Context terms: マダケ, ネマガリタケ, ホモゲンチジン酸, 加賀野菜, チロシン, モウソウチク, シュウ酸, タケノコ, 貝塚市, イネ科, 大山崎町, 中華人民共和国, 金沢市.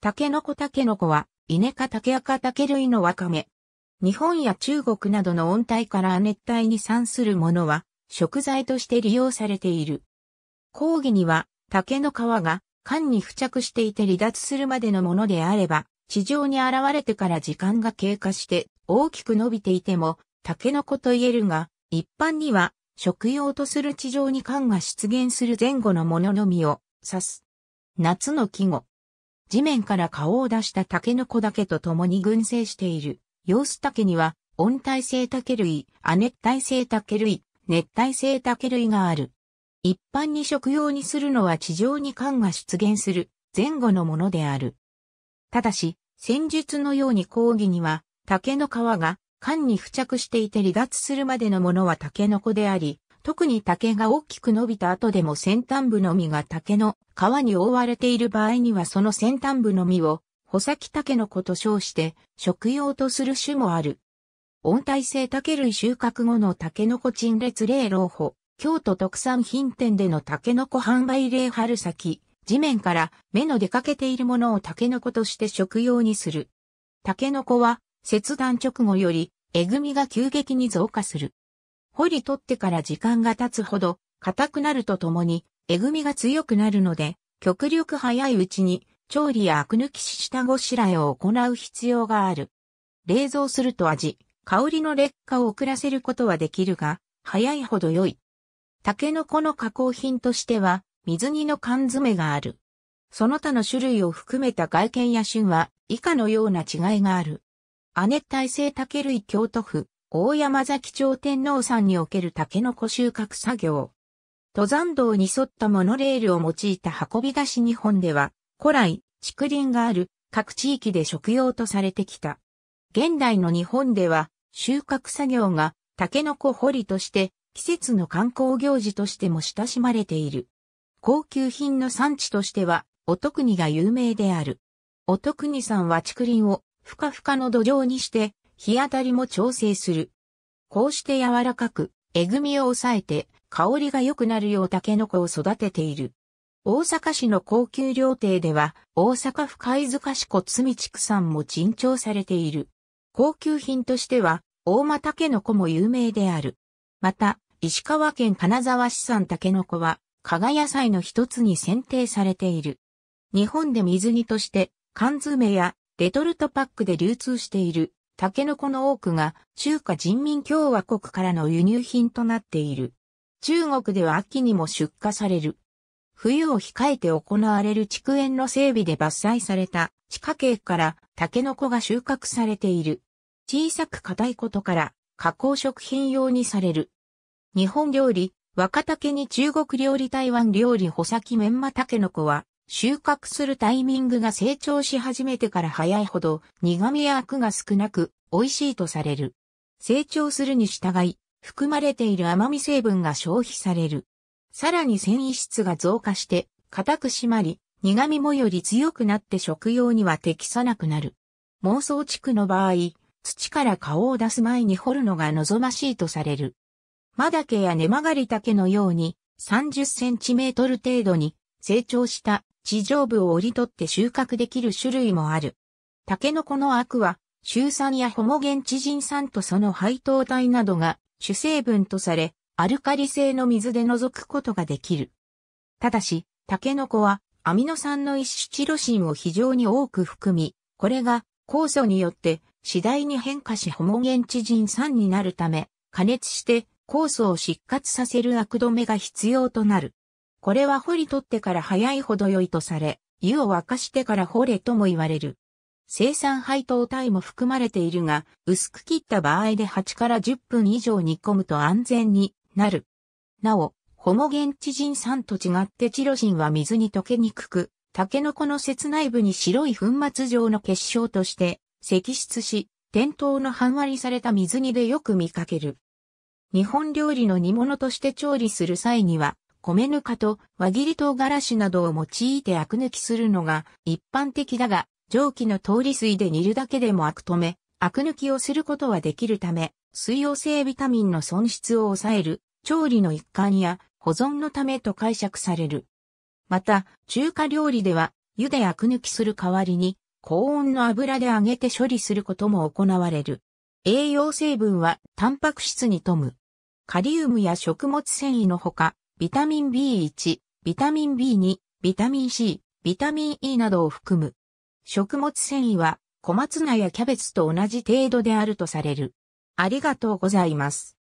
タケノコタケノコは、イネ科タケア科タケ類のワカメ。日本や中国などの温帯から亜熱帯に産するものは、食材として利用されている。後期には、竹の皮が缶に付着していて離脱するまでのものであれば、地上に現れてから時間が経過して大きく伸びていても、タケノコと言えるが、一般には食用とする地上に缶が出現する前後のもののみを指す。夏の季語。地面から顔を出したタケノコだけと共に群生している。ヨウスタケには、温帯性タケ類、亜熱帯性タケ類、熱帯性タケ類がある。一般に食用にするのは地上に缶が出現する前後のものである。ただし、先述のように後期には、竹の皮が缶に付着していて離脱するまでのものはタケノコであり、特に竹が大きく伸びた後でも先端部の実が竹の皮に覆われている場合にはその先端部の実を穂先タケノコと称して食用とする種もある。温帯性タケ類収穫後のタケノコ陳列例老舗。京都特産品店でのタケノコ販売例春先、地面から芽の出かけているものをタケノコとして食用にする。タケノコは、切断直後より、えぐみが急激に増加する。掘り取ってから時間が経つほど、硬くなるとともに、えぐみが強くなるので、極力早いうちに、調理やアク抜きし下ごしらえを行う必要がある。冷蔵すると味、香りの劣化を遅らせることはできるが、早いほど良い。タケノコの加工品としては、水煮の缶詰がある。その他の種類を含めた外見や旬は、以下のような違いがある。亜熱帯性タケ類京都府、大山崎町天王山におけるタケノコ収穫作業。登山道に沿ったモノレールを用いた運び出し日本では、古来、竹林がある各地域で食用とされてきた。現代の日本では、収穫作業がタケノコ掘りとして、季節の観光行事としても親しまれている。高級品の産地としては、乙国が有名である。乙国山は竹林をふかふかの土壌にして、日当たりも調整する。こうして柔らかく、えぐみを抑えて、香りが良くなるようタケノコを育てている。大阪市の高級料亭では、大阪府貝塚市小積畜産も珍重されている。高級品としては、大間タケノコも有名である。また、石川県金沢市産タケノコは、加賀野菜の一つに選定されている。日本で水煮として、缶詰やレトルトパックで流通しているタケノコの多くが、中華人民共和国からの輸入品となっている。中国では秋にも出荷される。冬を控えて行われる竹園の整備で伐採された地下茎からタケノコが収穫されている。小さく硬いことから、加工食品用にされる。日本料理、若竹に中国料理台湾料理穂先メンマタケノコは、収穫するタイミングが成長し始めてから早いほど、苦味やアクが少なく、美味しいとされる。成長するに従い、含まれている甘味成分が消費される。さらに繊維質が増加して、硬く締まり、苦味もより強くなって食用には適さなくなる。孟宗竹の場合、土から顔を出す前に掘るのが望ましいとされる。マダケやネマガリタケのように30センチメートル程度に成長した地上部を折り取って収穫できる種類もある。タケノコのアクはシュウ酸やホモゲンチジン酸とその配糖体などが主成分とされ、アルカリ性の水で除くことができる。ただし、タケノコはアミノ酸の一種チロシンを非常に多く含み、これが酵素によって次第に変化しホモゲンチジン酸になるため、加熱して、酵素を失活させるアク止めが必要となる。これは掘り取ってから早いほど良いとされ、湯を沸かしてから掘れとも言われる。生産配糖体も含まれているが、薄く切った場合で8から10分以上煮込むと安全になる。なお、ホモゲンチジン酸と違ってチロシンは水に溶けにくく、タケノコの節内部に白い粉末状の結晶として析出し、店頭の半割りされた水煮でよく見かける。日本料理の煮物として調理する際には、米ぬかと輪切り唐辛子などを用いてアク抜きするのが一般的だが、蒸気の通り水で煮るだけでもアク止め、アク抜きをすることはできるため、水溶性ビタミンの損失を抑える、調理の一環や保存のためと解釈される。また、中華料理では湯でアク抜きする代わりに、高温の油で揚げて処理することも行われる。栄養成分はタンパク質に富む。カリウムや食物繊維のほか、ビタミン B1、ビタミン B2、ビタミン C、ビタミン E などを含む。食物繊維は小松菜やキャベツと同じ程度であるとされる。ありがとうございます。